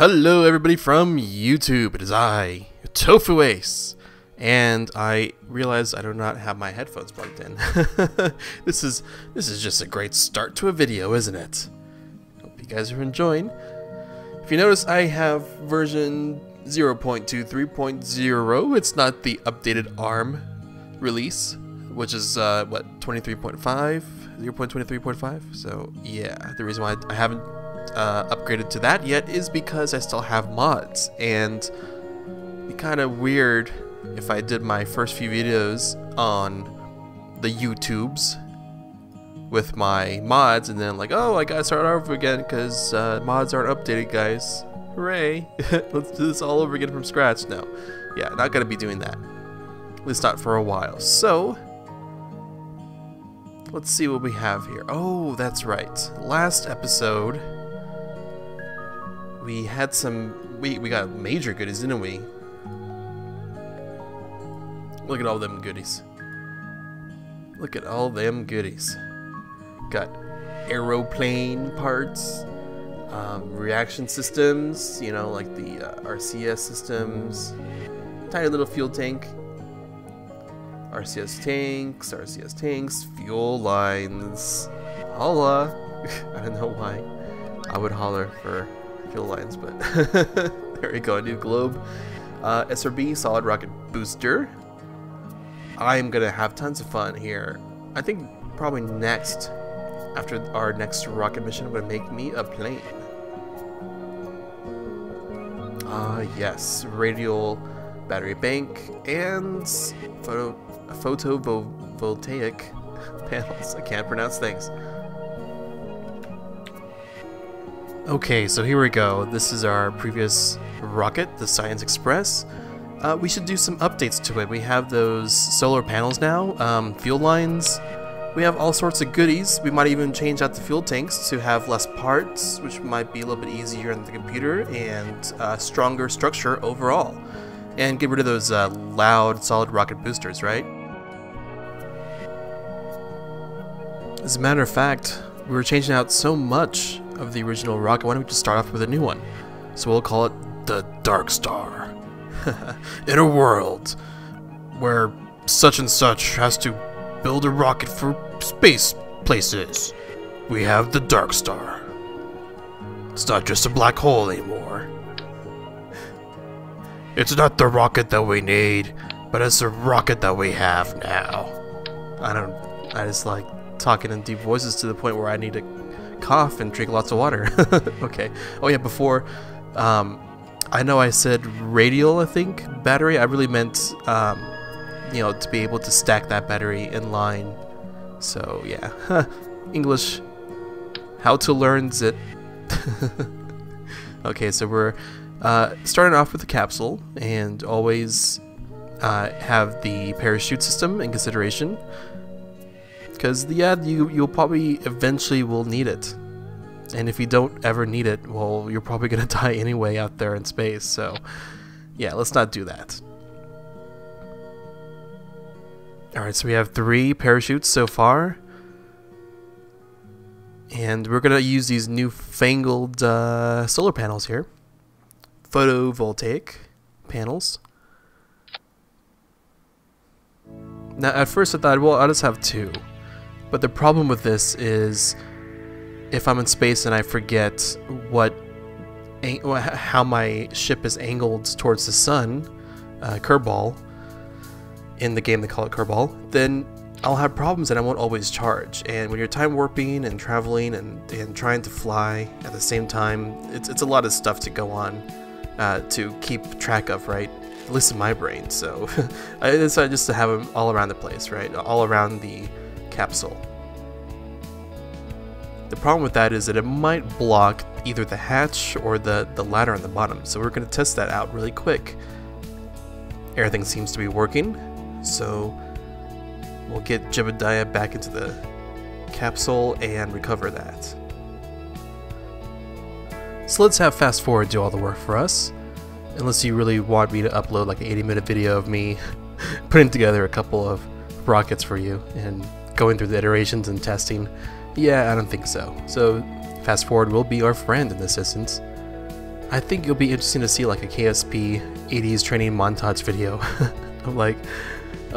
Hello everybody from YouTube, it is I, TofuAce, and I realize I do not have my headphones plugged in. This is just a great start to a video, isn't it? Hope you guys are enjoying. If you notice, I have version 0.23.0, it's not the updated ARM release, which is, what, 23.5? 0.23.5? So, yeah, the reason why I haven't upgraded to that yet is because I still have mods, and it'd be kind of weird if I did my first few videos on the YouTubes with my mods and then like, oh, I gotta start over again because mods aren't updated, guys. Hooray. Let's do this all over again from scratch. No, yeah, not gonna be doing that, at least not for a while. So let's see what we have here. Oh, that's right, last episode we had some, we got major goodies, didn't we? Look at all them goodies. Look at all them goodies. Got aeroplane parts, reaction systems, you know, like the RCS systems, tiny little fuel tank, RCS tanks, fuel lines, holla. I don't know why I would holler for fuel lines, but there we go, a new globe. SRB, solid rocket booster. I'm gonna have tons of fun here. I think probably next, after our next rocket mission, I'm gonna make me a plane. Yes, radial battery bank and photovoltaic panels. I can't pronounce things. Okay, so here we go. This is our previous rocket, the Science Express. We should do some updates to it. We have those solar panels now, fuel lines. We have all sorts of goodies. We might even change out the fuel tanks to have less parts, which might be a little bit easier on the computer, and stronger structure overall. And get rid of those loud solid rocket boosters, right? As a matter of fact, we were changing out so much of the original rocket, why don't we just start off with a new one? So we'll call it the Dark Star. In a world where such and such has to build a rocket for space places, we have the Dark Star. It's not just a black hole anymore. It's not the rocket that we need, but it's the rocket that we have now. I just like talking in deep voices to the point where I need to cough and drink lots of water. Okay. Oh yeah, before, I know I said radial, I think, battery. I really meant, you know, to be able to stack that battery in line. So yeah, English, how to learns it. Okay, so we're starting off with the capsule, and always have the parachute system in consideration, because yeah, you'll probably eventually will need it. And if you don't ever need it, well, you're probably gonna die anyway out there in space, so yeah, let's not do that. Alright, so we have 3 parachutes so far, and we're gonna use these newfangled solar panels here, photovoltaic panels. Now at first I thought, well, I'll just have 2, but the problem with this is if I'm in space and I forget what how my ship is angled towards the sun, Kerbal, in the game they call it Kerbal, then I'll have problems and I won't always charge. And when you're time warping and traveling and trying to fly at the same time, it's a lot of stuff to go on to keep track of, right? At least in my brain. So I decided just to have them all around the place, right? All around the capsule. The problem with that is that it might block either the hatch or the ladder on the bottom, so we're going to test that out really quick. Everything seems to be working, so we'll get Jebediah back into the capsule and recover that. So let's have Fast Forward do all the work for us, unless you really want me to upload like an 80-minute video of me putting together a couple of rockets for you and going through the iterations and testing. Yeah, I don't think so. So, Fast Forward will be our friend in this instance. I think it'll be interesting to see like a KSP 80s training montage video of like, you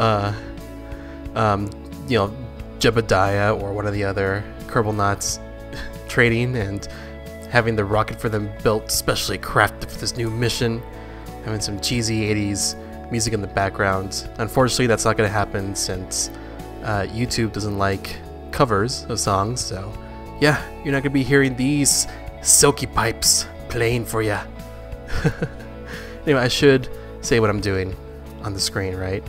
know, Jebediah or one of the other Kerbalnauts training and having the rocket for them built, specially crafted for this new mission, having some cheesy 80s music in the background. Unfortunately, that's not going to happen since YouTube doesn't like covers of songs, so yeah, you're not going to be hearing these silky pipes playing for ya. Anyway, I should say what I'm doing on the screen, right?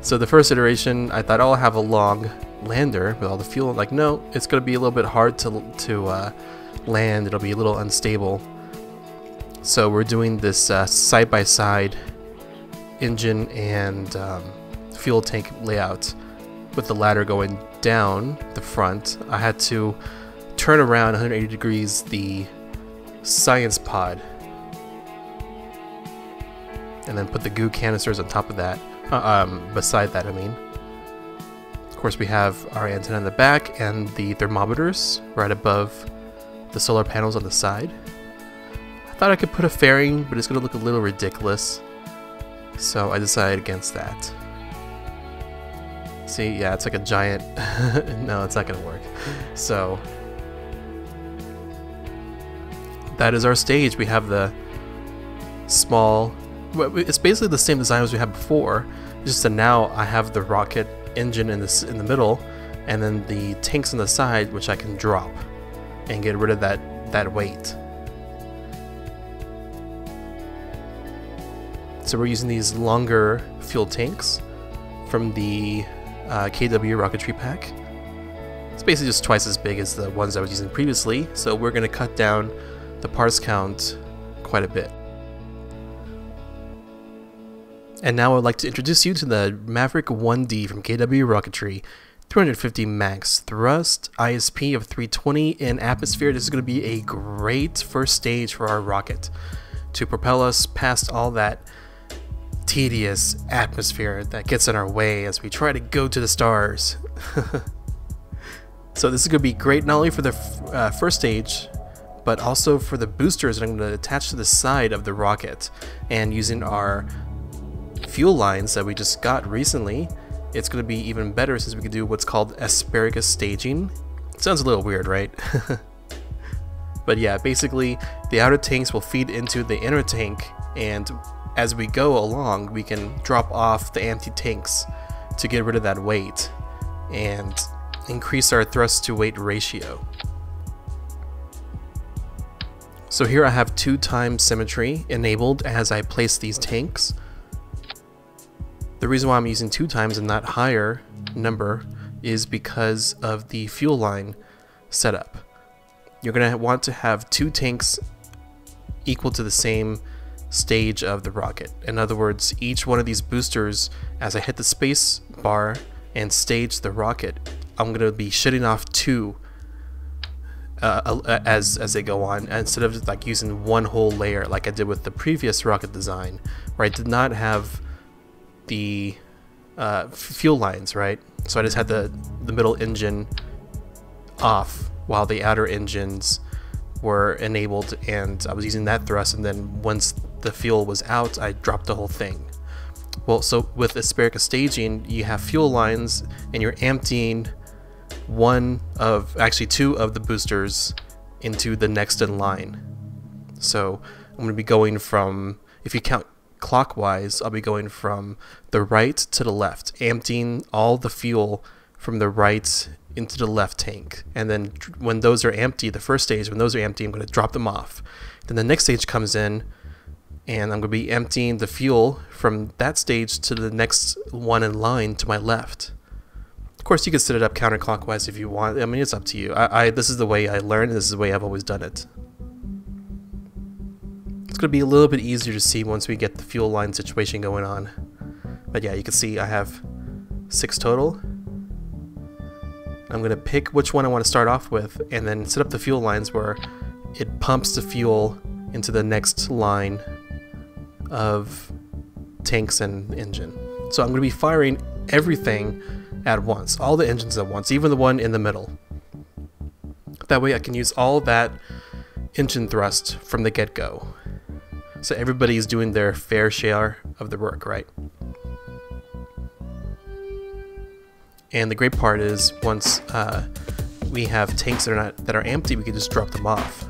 So the first iteration, I thought, oh, I'll have a long lander with all the fuel. Like, no, it's going to be a little bit hard to land. It'll be a little unstable. So we're doing this side-by-side engine and fuel tank layout with the ladder going down the front. I had to turn around 180 degrees the science pod and then put the goo canisters on top of that, beside that, I mean. Of course, we have our antenna in the back and the thermometers right above the solar panels on the side. I thought I could put a fairing, but it's going to look a little ridiculous, so I decided against that. See, yeah, it's like a giant... No, it's not going to work. So that is our stage. We have the small... It's basically the same design as we had before, just that now I have the rocket engine in the middle, and then the tanks on the side, which I can drop and get rid of that weight. So we're using these longer fuel tanks from the KW rocketry pack. It's basically just twice as big as the ones I was using previously, so we're going to cut down the parts count quite a bit. And now I'd like to introduce you to the Maverick 1D from KW Rocketry. 350 max thrust, ISP of 320 in atmosphere. This is going to be a great first stage for our rocket to propel us past all that tedious atmosphere that gets in our way as we try to go to the stars. So this is going to be great not only for the first stage, but also for the boosters that I'm going to attach to the side of the rocket, and using our fuel lines that we just got recently, it's going to be even better since we can do what's called asparagus staging. It sounds a little weird, right? But yeah, basically the outer tanks will feed into the inner tank, and as we go along we can drop off the empty tanks to get rid of that weight and increase our thrust to weight ratio. So here I have 2x symmetry enabled as I place these tanks. The reason why I'm using 2x and not higher number is because of the fuel line setup. You're going to want to have 2 tanks equal to the same stage of the rocket. In other words, each one of these boosters, as I hit the space bar and stage the rocket, I'm going to be shitting off 2 as they go on, instead of like using one whole layer like I did with the previous rocket design, where I did not have the fuel lines, right? So I just had the middle engine off while the outer engines were enabled, and I was using that thrust, and then once the fuel was out, I dropped the whole thing. Well, so with asparagus staging, you have fuel lines and you're emptying actually two of the boosters into the next in line. So I'm going to be going from, if you count clockwise, I'll be going from the right to the left, emptying all the fuel from the right into the left tank, and then when those are empty, the first stage, when those are empty, I'm going to drop them off. Then the next stage comes in, and I'm going to be emptying the fuel from that stage to the next one in line to my left. Of course, you can set it up counterclockwise if you want. I mean, it's up to you. This is the way I learned, and this is the way I've always done it. It's going to be a little bit easier to see once we get the fuel line situation going on. But yeah, you can see I have 6 total. I'm going to pick which one I want to start off with, and then set up the fuel lines where it pumps the fuel into the next line of tanks and engine. So I'm going to be firing everything at once, all the engines at once, even the one in the middle. That way I can use all that engine thrust from the get-go. So everybody's doing their fair share of the work, right? And the great part is once we have tanks that are empty, we can just drop them off.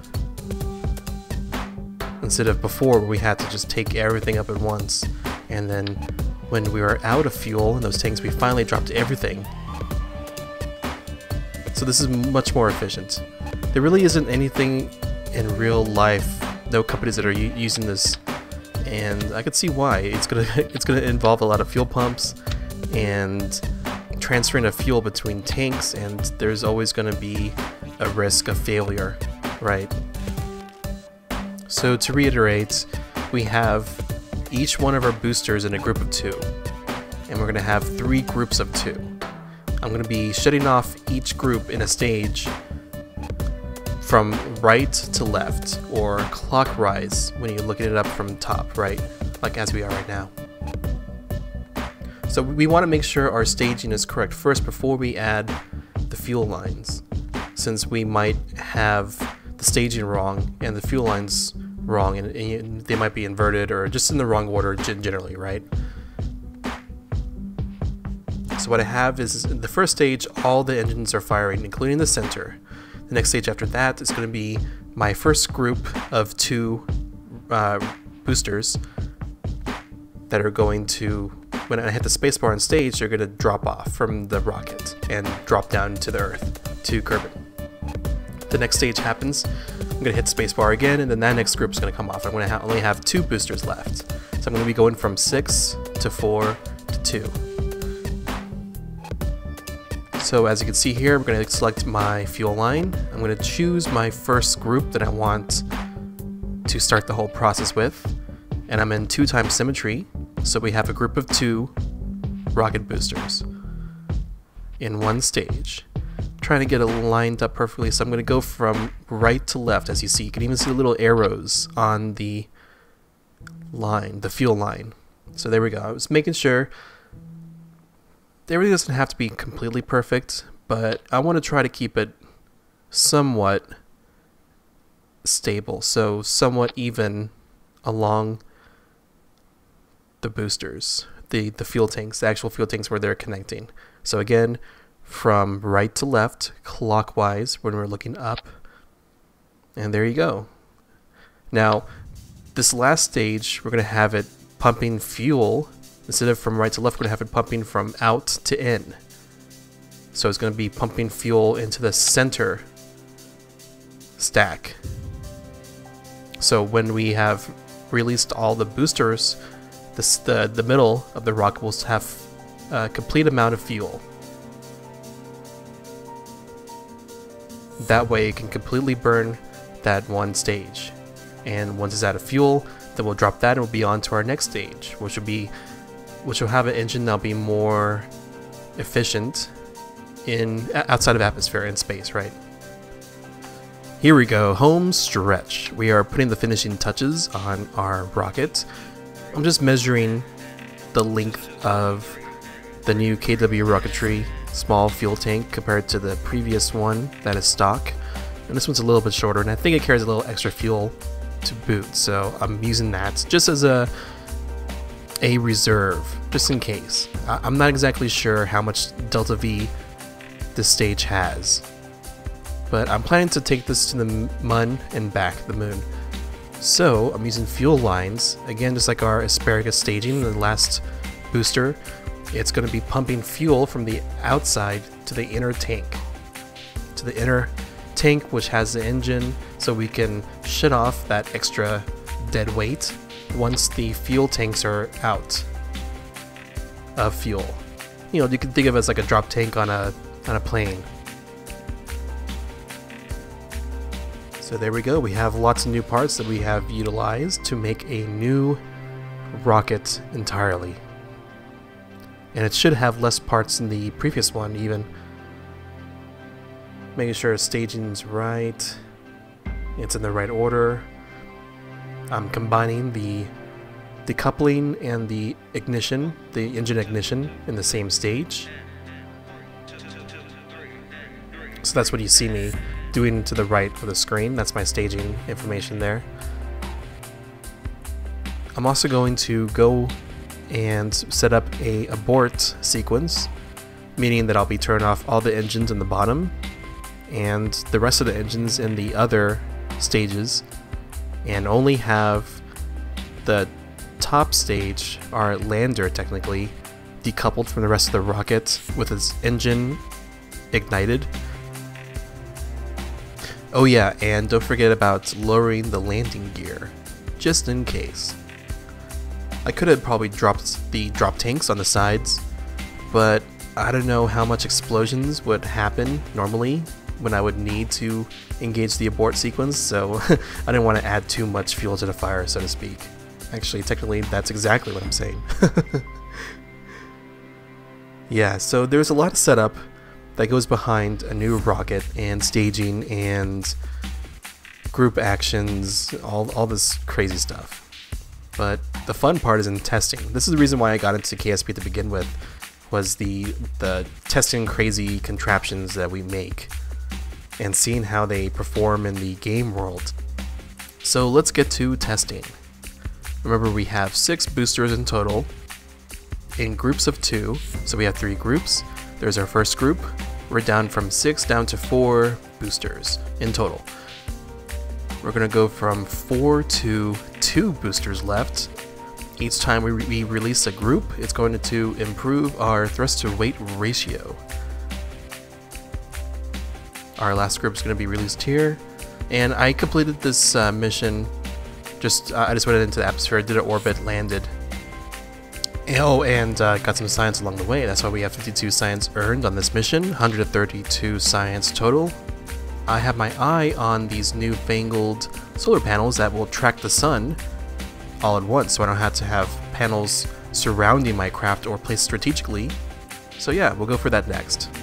Instead of before where we had to just take everything up at once, and then when we were out of fuel in those tanks, we finally dropped everything. So this is much more efficient. There really isn't anything in real life, no companies that are using this, and I could see why. It's gonna involve a lot of fuel pumps and transferring of fuel between tanks, and there's always going to be a risk of failure, right? So to reiterate, we have each one of our boosters in a group of two, and we're going to have three groups of two. I'm going to be shutting off each group in a stage from right to left, or clockwise when you're looking it up from top, right? Like as we are right now. So we want to make sure our staging is correct first before we add the fuel lines, since we might have the staging wrong and the fuel lines wrong, and they might be inverted or just in the wrong order generally, right? So what I have is in the first stage, all the engines are firing, including the center. The next stage after that is going to be my first group of two boosters that are going to, when I hit the spacebar on stage, they're going to drop off from the rocket and drop down to the Earth, to Kerbin. The next stage happens, I'm going to hit spacebar again, and then that next group is going to come off. I'm going to only have two boosters left. So I'm going to be going from 6 to 4 to 2. So as you can see here, I'm going to select my fuel line. I'm going to choose my first group that I want to start the whole process with. And I'm in 2x symmetry. So we have a group of two rocket boosters in one stage. I'm trying to get it lined up perfectly, so I'm going to go from right to left. As you see, you can even see the little arrows on the line, the fuel line. So there we go. I was making sure that everything doesn't have to be completely perfect, but I want to try to keep it somewhat stable, so somewhat even along the boosters, the fuel tanks, the actual fuel tanks where they're connecting. So again, from right to left, clockwise when we're looking up, and there you go. Now, this last stage, we're going to have it pumping fuel. Instead of from right to left, we're going to have it pumping from out to in. So it's going to be pumping fuel into the center stack. So when we have released all the boosters, the middle of the rocket will have a complete amount of fuel. That way it can completely burn that one stage. And once it's out of fuel, then we'll drop that and we'll be on to our next stage, which will have an engine that'll be more efficient outside of atmosphere and space, right? Here we go, home stretch. We are putting the finishing touches on our rocket. I'm just measuring the length of the new KW rocketry small fuel tank compared to the previous one that is stock, and this one's a little bit shorter, and I think it carries a little extra fuel to boot, so I'm using that just as a reserve, just in case. I'm not exactly sure how much delta V this stage has, but I'm planning to take this to the mun and back, the moon. So I'm using fuel lines, again just like our asparagus staging, the last booster. It's going to be pumping fuel from the outside to the inner tank. To the inner tank, which has the engine, so we can shut off that extra dead weight once the fuel tanks are out of fuel. You know, you can think of it as like a drop tank on a plane. So there we go, we have lots of new parts that we have utilized to make a new rocket entirely. And it should have less parts than the previous one even. Making sure staging's right, it's in the right order. I'm combining the coupling and the ignition, the engine ignition, in the same stage. So that's what you see me doing to the right of the screen. That's my staging information there. I'm also going to go and set up a abort sequence, meaning that I'll be turning off all the engines in the bottom and the rest of the engines in the other stages, and only have the top stage, our lander technically, decoupled from the rest of the rocket with its engine ignited. Oh yeah, and don't forget about lowering the landing gear, just in case. I could have probably dropped the drop tanks on the sides, but I don't know how much explosions would happen normally when I would need to engage the abort sequence, so I didn't want to add too much fuel to the fire, so to speak. Actually, technically, that's exactly what I'm saying. Yeah, so there's a lot of setup that goes behind a new rocket and staging and group actions, all this crazy stuff. But the fun part is in testing. This is the reason why I got into KSP to begin with, was the testing crazy contraptions that we make and seeing how they perform in the game world. So let's get to testing. Remember, we have 6 boosters in total in groups of 2, so we have 3 groups. There's our first group. We're down from 6 down to 4 boosters in total. We're gonna go from 4 to 2 boosters left. Each time we release a group, it's going to improve our thrust to weight ratio. Our last group is going to be released here, and I completed this mission. I just went into the atmosphere, did an orbit, landed. Oh, and got some science along the way. That's why we have 52 science earned on this mission, 132 science total. I have my eye on these newfangled solar panels that will track the sun all at once, so I don't have to have panels surrounding my craft or placed strategically. So yeah, we'll go for that next.